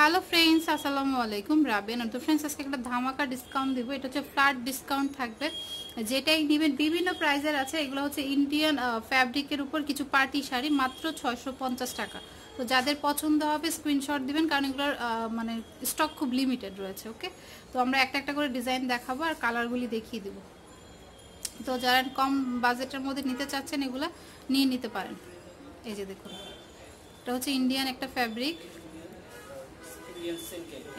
Hello friends आसलामु आलैकुम राबिया नूर। तो फ्रेंड्स आज के एक धामाका डिसकाउंट देव। ये हे फ्लैट डिसकाउंट थको जेटाई नीबें विभिन्न प्राइजर आगो हे इंडियन फैब्रिकर ऊपर किछु पार्टी शाड़ी मात्र 650 टाका। तो जादेर पसंद है स्क्रीनशॉट दिबेन कारण एगुलोर माने स्टक खूब लिमिटेड रयेछे। ओके तो आमरा एकटा एकटा करे डिजाइन देखाबो और कालारगुली देखिए देव। तो जारा कम बाजेटेर मध्य निते चाচ্ছেন एगुला निये निते पारेन। এই যে দেখুন এটা হচ্ছে ইন্ডিয়ান একটা ফ্যাব্রিক,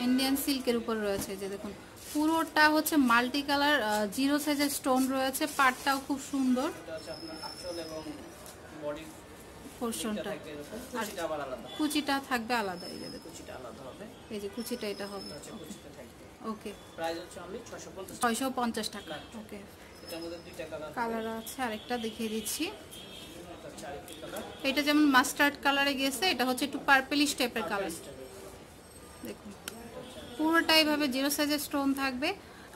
इंडियन सिल्कर ऊपर रही है। देखो पुरोटा हे multi colour zero size stone रही है, पार्टटाओ खूब सुंदर पोर्शनटा कुचिटा थाकबे आलादा। ये देखो कुचिटा एटा होबे। ओके प्राइस হচ্ছে 650 টাকা। ओके এটার মধ্যে দুইটা কালার আছে, আরেকটা দেখিয়ে দিচ্ছি। এটা যেমন মাস্টার্ড কালারে গেছে, এটা হচ্ছে একটু পার্পলিশ টাইপের কালার। देखो पुरोटाई भावे जिरो साइज स्टोन थाकबे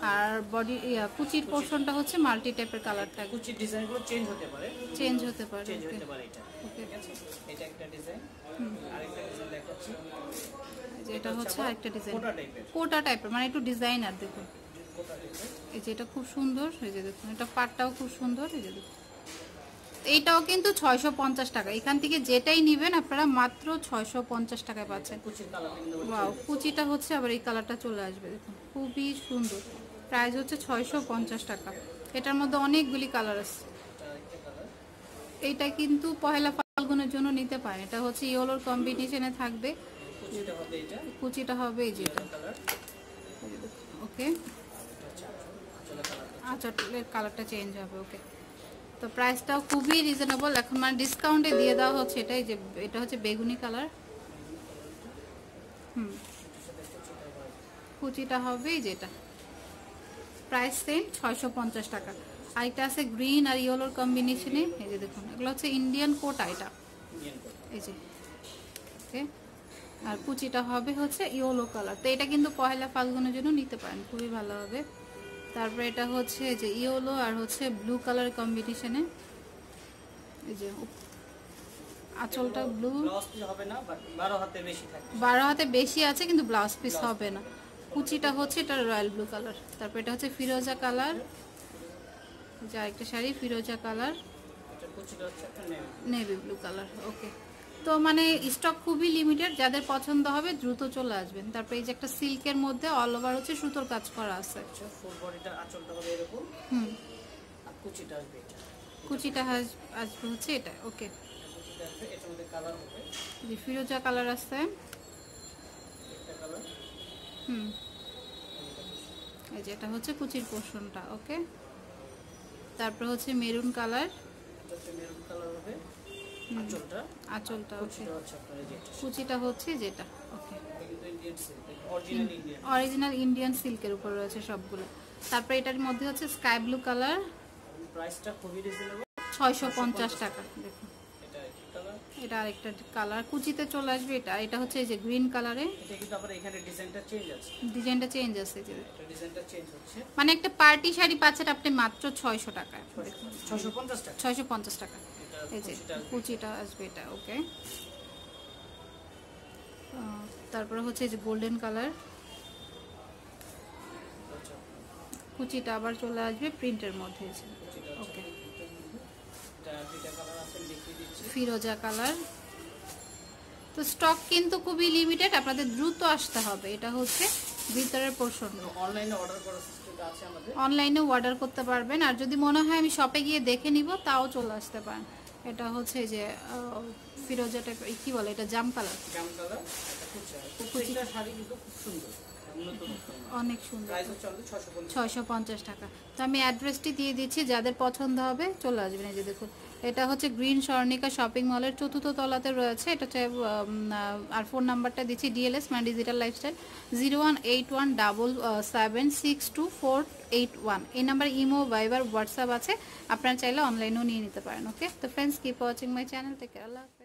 और बडी कुचिर पोर्शनटा होच्छे माल्टी टाइपेर कलर थाकबे। कुचिर डिजाइनगुलो चेंज होते पारे, चेंज होते पारे, चेंज होते पारे। এটা ঠিক আছে, এটা একটা ডিজাইন। আরেকটা ডিজাইন দেখাচ্ছি, এই যে এটা হচ্ছে আরেকটা ডিজাইন কোটা টাইপের, মানে একটু ডিজাইনার। দেখুন কোটা টাইপের, এই যে এটা খুব সুন্দর। এই যে দেখুন এটা পাটটাও খুব সুন্দর। এই যে দেখুন এইটাও কিন্তু 650 টাকা। এখান থেকে যেটাই নেবেন আপনারা মাত্র 650 টাকায় পাচ্ছেন। ওয়াও কুচিটা হচ্ছে আবার এই কালারটা চলে আসবে, দেখুন খুবই সুন্দর। প্রাইস হচ্ছে 650 টাকা। এটার মধ্যে অনেকগুলি কালার আছে। এইটা কিন্তু পহেলা ফাল্গুনের জন্য নিতে পারেন। এটা হচ্ছে ইয়েলোর কম্বিনেশনে থাকবে। কুচিটা হবে এই যে কালার। ওকে আচ্ছা কালারটা চেঞ্জ হবে। ওকে तो प्राइसटा खूब ही रिजनेबल एखन माने डिसकाउंटे दिए देওয়া হচ্ছে। এটাই যে এটা হচ্ছে বেগুনি কালার। কুচিটা হবে যেটা প্রাইস সেম 650 টাকা। আর এটা আছে গ্রিন আর ইয়েলোর কম্বিনেশনে। এই যে দেখুন এগুলো হচ্ছে ইন্ডিয়ান কোটা, এটা এই যে। ওকে আর কুচিটা হবে হচ্ছে ইয়েলো কালার। তো এটা কিন্তু পহেলা ফাল্গুনের জন্য নিতে পারেন, খুবই ভালো হবে। তারপরে এটা হচ্ছে যে ইয়েলো আর হচ্ছে ব্লু কালার কম্বিনেশনে। এই যে আঁচলটা ব্লু, ব্লাউজ পিস হবে না, 12 হাতে বেশি থাকে, 12 হাতে বেশি আছে কিন্তু ব্লাউজ পিস হবে না। কুচিটা হচ্ছে এটা রয়্যাল ব্লু কালার। তারপরে এটা হচ্ছে ফিরোজা কালার, যা একটা শাড়ি ফিরোজা কালার। এটা কুচিটা হচ্ছে একটা নেভি ব্লু কালার। ওকে তো মানে স্টক খুবই লিমিটেড, যাদের পছন্দ হবে দ্রুত চলে আসবেন। তারপরে এই যে একটা সিল্কের মধ্যে অল ওভার হচ্ছে সুতোর কাজ করা আছে। আচ্ছা ফুল বডিটা আঁচলটা হবে এরকম। আর কুচিটা আসবে এটা, কুচিটা আসবে হচ্ছে এটা। ওকে কুচিটা আসবে, এর মধ্যে কালার হবে যে ফিরোজা কালার আছে একটা কালার। এই যে এটা হচ্ছে কুচির পোরশনটা। ওকে তারপর হচ্ছে মেরুন কালার, এটা হচ্ছে মেরুন কালার হবে আঁচলটা, আঁচলটা হচ্ছে কুচিটা হচ্ছে যেটা। ওকে অরিজিনাল ইন্ডিয়ান সিল্কের উপর রয়েছে সবগুলো। তারপর এটার মধ্যে হচ্ছে স্কাই ব্লু কালার। প্রাইসটা খুবই রিজনেবল 650 টাকা। দেখুন এটা একটা কালার, এটা আরেকটা কালার কুচিতে চলে আসবে। এটা এটা হচ্ছে এই যে গ্রিন কালারে। এটা কিন্তু আবার এখানে ডিজাইনটা চেঞ্জ আছে, ডিজাইনটা চেঞ্জ আছে। এটা ডিজাইনটা চেঞ্জ হচ্ছে, মানে একটা পার্টি শাড়ি পাচ্ছেন আপনি মাত্র 600 টাকা, 650 টাকা, 650 টাকা। এই যে কুচিটা আসবে এটা। ওকে তারপর হচ্ছে এই যে গোল্ডেন কালার, কুচিটা আবার চলে আসবে প্রিন্টের মধ্যে। ওকে এটা দুইটা কালার আছে দেখিয়ে দিচ্ছি, ফিরোজা কালার। তো স্টক কিন্তু খুবই লিমিটেড, আপনাদের দ্রুত আসতে হবে। এটা হচ্ছে ভিতরের পোরশন। অনলাইনে অর্ডার করার সিস্টেমটা আছে আমাদের, অনলাইনে অর্ডার করতে পারবেন। আর যদি মনে হয় আমি শপে গিয়ে দেখে নিব তাও চলে আসতে পারেন। এটা হচ্ছে যে ফিরোজা টাইপের, কি বলে এটা, জাম কালার, জাম কালার। এটা কুচিটা শাড়ি কিন্তু খুব সুন্দর, অনেক সুন্দর। প্রাইস হচ্ছে 650 টাকা। তো আমি অ্যাড্রেসটি দিয়ে দিচ্ছি, যাদের পছন্দ হবে চলে আসবেন। এই যে দেখুন এটা হচ্ছে গ্রিন স্বর্ণিকা শপিং মলের ৪র্থ তলাতে রয়েছে। এটা হচ্ছে আর ফোন নাম্বারটা দিচ্ছি ডিএলএস মানে ডিজিটাল লাইফস্টাইল 01817762481। এই নাম্বার ইমো ভাইবার হোয়াটসঅ্যাপ আছে, আপনারা চাইলে অনলাইনেও নিয়ে নিতে পারেন। ওকে তো friends keep watching my channel, take care, আল্লাহ হাফেজ।